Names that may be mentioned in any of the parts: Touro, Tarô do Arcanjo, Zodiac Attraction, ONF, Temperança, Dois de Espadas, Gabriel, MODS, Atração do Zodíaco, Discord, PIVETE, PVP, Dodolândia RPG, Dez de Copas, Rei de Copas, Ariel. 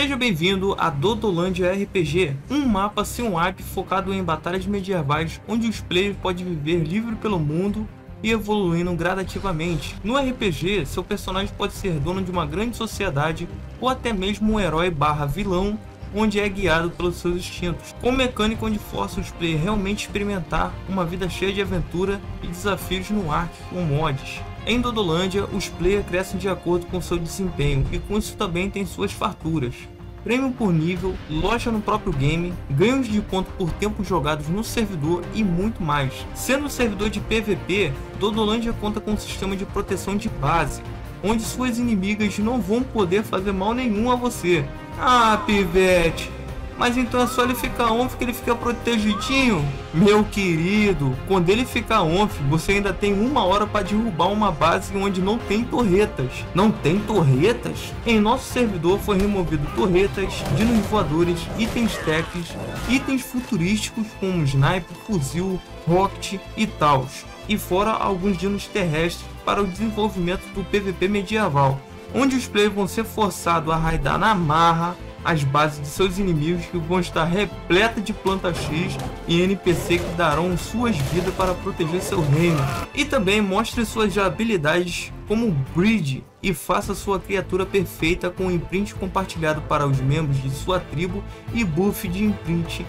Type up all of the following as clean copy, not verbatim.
Seja bem-vindo a Dodolândia RPG, um mapa sim-wipe focado em batalhas medievais onde os players podem viver livre pelo mundo e evoluindo gradativamente. No RPG, seu personagem pode ser dono de uma grande sociedade ou até mesmo um herói barra vilão, onde é guiado pelos seus instintos, com mecânica onde força os players realmente experimentar uma vida cheia de aventura e desafios no ar com mods. Em Dodolândia, os players crescem de acordo com seu desempenho e com isso também tem suas farturas. Prêmio por nível, loja no próprio game, ganhos de ponto por tempo jogados no servidor e muito mais. Sendo um servidor de PVP, Dodolândia conta com um sistema de proteção de base, onde suas inimigas não vão poder fazer mal nenhum a você. Ah, Pivete, mas então é só ele ficar ONF que ele fica protegidinho? Meu querido, quando ele ficar ONF, você ainda tem 1 hora para derrubar uma base onde não tem torretas. Não tem torretas? Em nosso servidor foi removido torretas, dinos voadores, itens techs, itens futurísticos como sniper, fuzil, rocket e tal, e fora alguns dinos terrestres para o desenvolvimento do PVP medieval, onde os players vão ser forçados a raidar na marra as bases de seus inimigos, que vão estar repleta de planta X e NPC que darão suas vidas para proteger seu reino. E também mostre suas habilidades como breed e faça sua criatura perfeita com imprint compartilhado para os membros de sua tribo e buff de imprint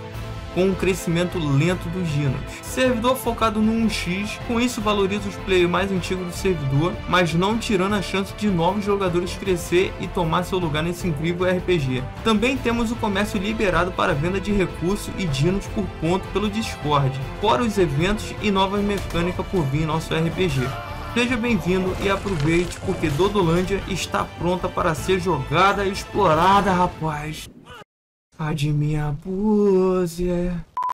com o crescimento lento dos dinos. Servidor focado no 1x, com isso valoriza os players mais antigos do servidor, mas não tirando a chance de novos jogadores crescer e tomar seu lugar nesse incrível RPG. Também temos o comércio liberado para venda de recursos e dinos por ponto pelo Discord, fora os eventos e novas mecânicas por vir em nosso RPG. Seja bem-vindo e aproveite, porque Dodolândia está pronta para ser jogada e explorada, rapaz. A de minha búzia.